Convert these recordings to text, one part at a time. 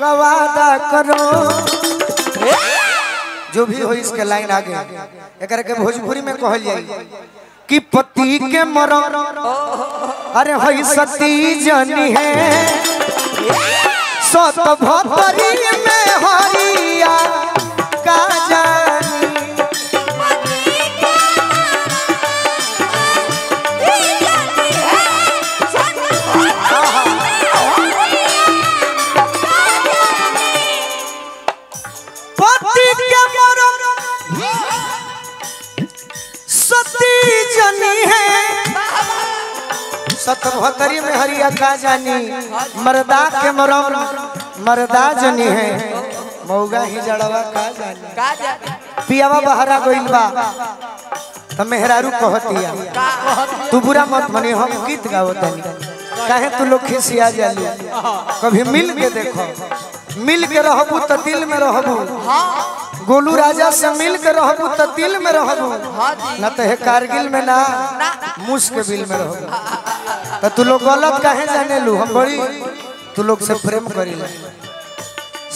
का वादा करो। जो भी हो इसके लाइन आगे एक भोजपुरी में कहल जाए कि पति के मरम अरे हई सती जनी है सत भतरी में हरिया का जानी सतभतरी में हरिया का जानी मर्दा के मरम मर्दा जनी है मौगा ही जड़वा का जानी पियावा बहरा गोइल बा त मेहरारू कहतिया तू बुरा मत मनी हम गीत गावतनी काहे तू लोग खिसिया जाली कभी मिल के देखो मिल के रहबू त दिल में रहबू गोलू राजा से मिल के रहबू त दिल में रहबू न त हे कारगिल में ना मुश्किल में रहबू त तू लोग गलत काहे जाने लू हम बड़ी तू लोग से प्रेम करिला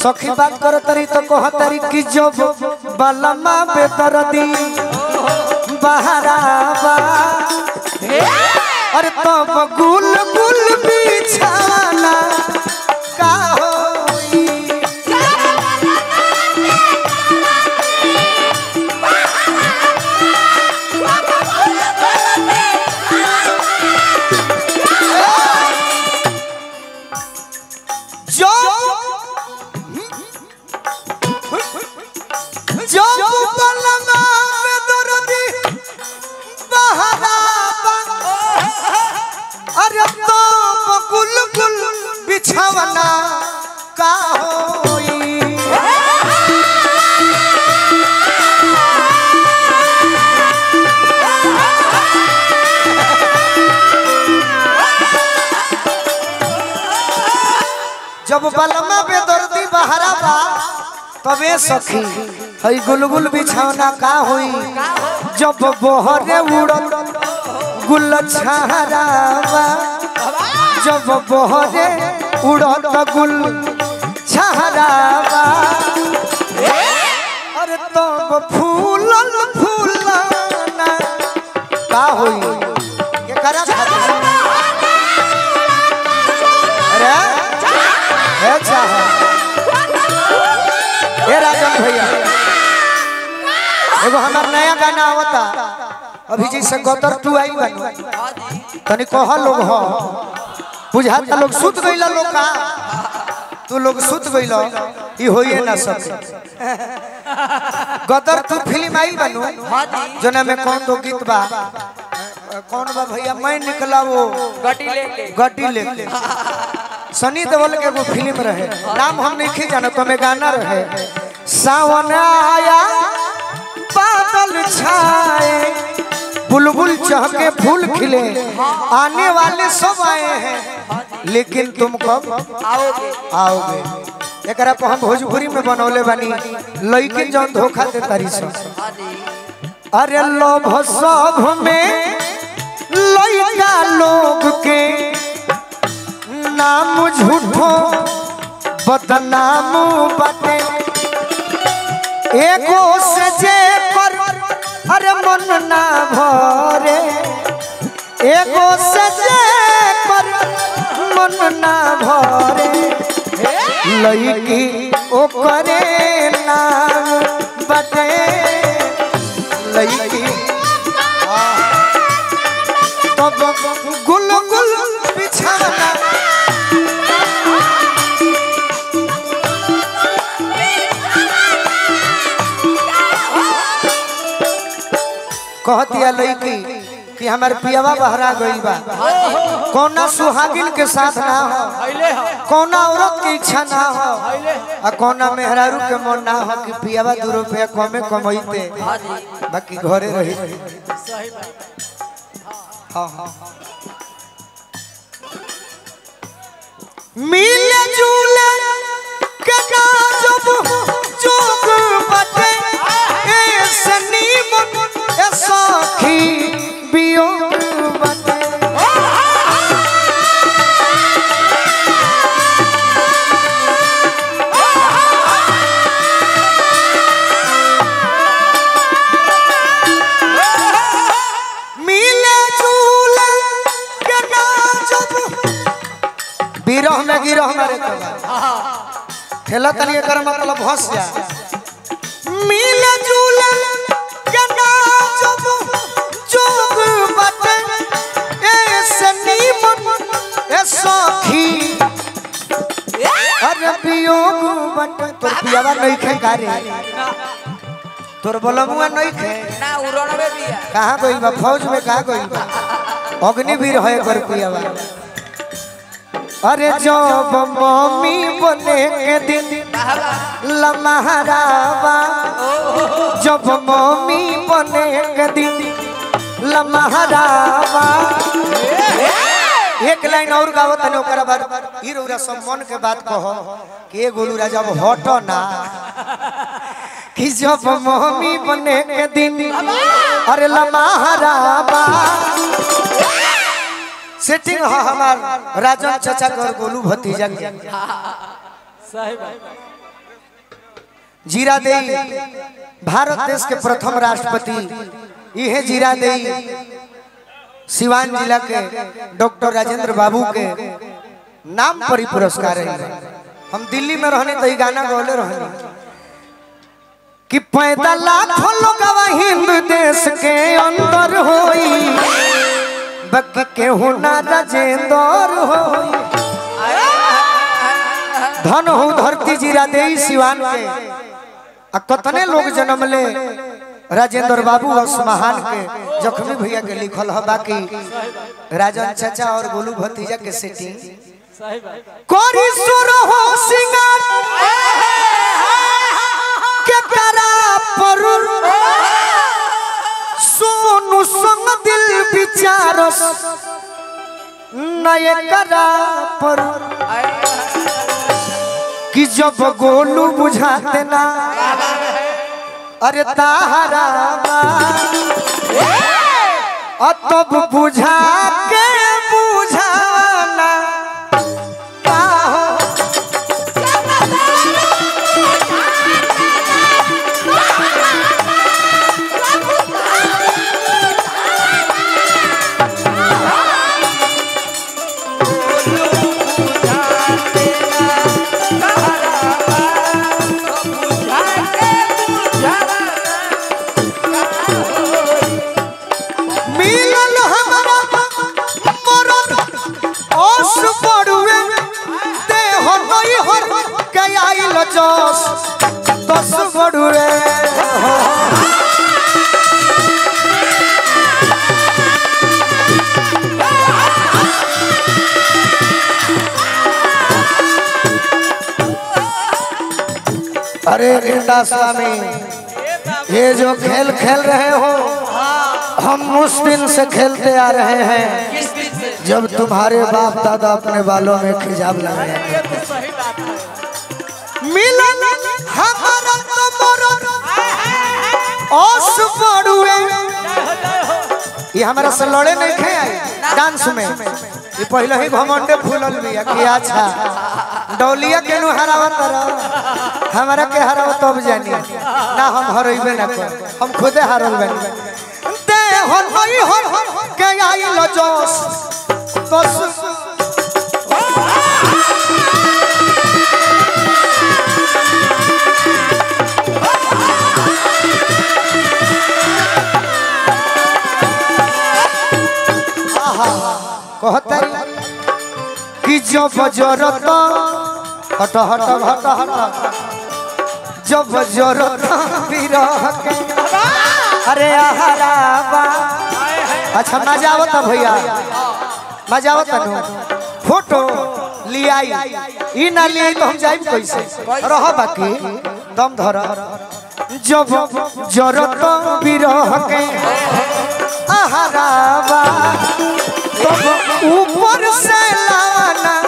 सखी बात कर तरी तो कह तरी कि जब बलमा बेदरदी बहरा बा अरे तब गुलगुल बिछौना का बिछौना का होई जब बलमा बेदर्दी बहरा बा तबे सखी हई गुलगुल बिछौना का होई जब बहरे उड़ल गुलछहरा बा जब बहरे उड़त गुल छहरावा अरे तब फूलल फूलना का होई के करा अरे हे चाहा हे राजन भैया एगो हमार नया गाना आवता अभी जैसे गदर टू आई बनी तनी कह लोग हो बुझा त लोग सुत गइला लोग का तू लोग सुत गइलो ई होइए ना सब गदर तू फिल्म आई बनू जना में कौन तो गीत बा कौन बा भैया मैं निकला वो गड्डी लेके सनी देओल के वो फिल्म रहे नाम हम नहीं खे जानो तो में गाना रहे सावन आया बादल छाए बुलबुल चहके फूल खिले आने वाले सब आए हैं लेकिन तुम कब आओगे आओगे एक हम भोजपुरी में बनौले बनी लईके जौन धोखा दे तारी अरे लोभ सब में लईका लोग के नाम झूठो बदनाम बाटे एको से जे पर अरे मन ना भरे एगो सजे पर मन ना भरे लईकी ओकरे नाम बटे लईकी तब गुलगुल बिछौना कहतिया लईकी कि हमार पियावा बहरा गइल बा कोना सुहागिन के साथ ना हो कोना औरत की इच्छा ना हो आ कोना मेहरारू के मन ना हो कि पियावा 2 रुपया कमे कमाइते बाकी घरे रही सही हां हां मिले जुले के का जब जोग बटे ए सनी मन सखी बियोग बटे बीरह में गिरह में रे खेल तनी एक मतलब हंस जा मिल जुलन जना चुप चुप बतन ए सनी मन ए सखी अरे पियोग बट तोर पियावा नहीं खे गारे तोर बोलमुआ नहीं खे ना उरण में बिया कहां गई बा फौज में कहां गई बा अग्निवीर है घर पियावा अरे जब मम्मी बोले के दिन लम्हारावा जब मम्मी बोले के दिन लम्हारावा एक लाइन और गाओ तने ओकरा बाद ई रौरा सब मन के बात कहो के गोलू राजा अब हटो ना कि जब मम्मी बोले के दिन अरे लम्हारावा सेटिंग हा हमार राजन चाचा घर गोलू भतीजा के सही भाई जीरा देई भारत देश के प्रथम राष्ट्रपति इहे जीरा देई सिवान जिला के डॉक्टर राजेंद्र बाबू के नाम पर ही पुरस्कार है। हम दिल्ली में रहने तो ये गाना गौले रहने कि पैदा लाखों लोग हिंद देश के अंदर होई बक के होना राजेंद्र हो धन हो धरती जीरा दे सिवान के आ कतने लोग जन्मले राजेंद्र बाबू असमहान के जख्मी भैया के लिखल है बाकी राजन चाचा और गोलू भतीजा के सेटिंग कोरी सुर हो सिंगर के करा परुर सोनू संग दिल विचारस नए करा पर कि जब गोलू बुझाते ना अरे तारा तब बुझा के बुझाना अरे इंदा स्वामी ये जो खेल खेल रहे हो हम उस दिन से खेलते आ रहे हैं जब तुम्हारे बाप दादा अपने बालों में खिजाब लगाए मिलन हमारा तो मोरो ओस पड़ुए ये हमारा से लड़े नहीं खे आई डांस में ये पहले ही घमंडे फूलल बिया कि अच्छा डौलिया के नु हरावत हमारा के हरावत तब जानी ना हम हरइबे ना कर हम खुदे हारल बनी ते होन होई होन के आई लो जोश तोस आहा कहता कि जो बजरत हट हट हट हट जब जोरत बिरह के अरे आहरावा अच्छा मजा आवत भैया मजा आवत न फोटो लियाई ई ना लियाई तो हम जाइब कैसे रह बाकी दम धर जब जोरत बिरह के आहरावा तब ऊपर से लाना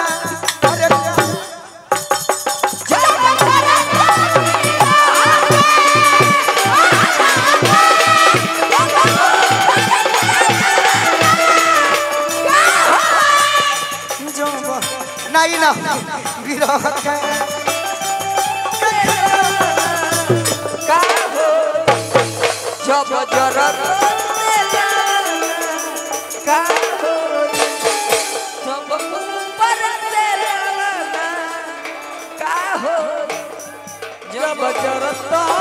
बचा रास्ता।